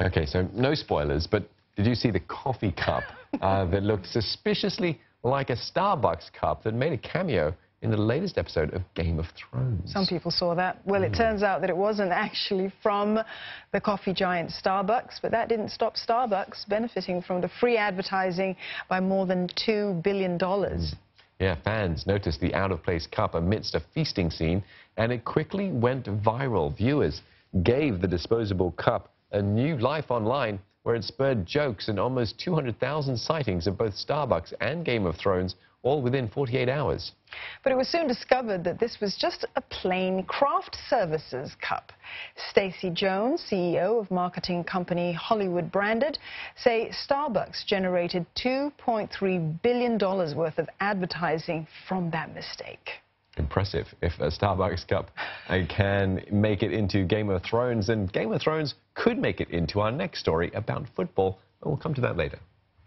Okay, so no spoilers, but did you see the coffee cup that looked suspiciously like a Starbucks cup that made a cameo in the latest episode of Game of Thrones? Some people saw that. Well, it turns out that it wasn't actually from the coffee giant Starbucks, but that didn't stop Starbucks benefiting from the free advertising by more than $2 billion. Yeah, fans noticed the out-of-place cup amidst a feasting scene, and it quickly went viral. Viewers gave the disposable cup a new life online, where it spurred jokes and almost 200,000 sightings of both Starbucks and Game of Thrones, all within 48 hours. But it was soon discovered that this was just a plain craft services cup. Stacy Jones, CEO of marketing company Hollywood Branded, say Starbucks generated $2.3 billion worth of advertising from that mistake. Impressive. If a Starbucks cup can make it into Game of Thrones, then Game of Thrones could make it into our next story about football. We'll come to that later.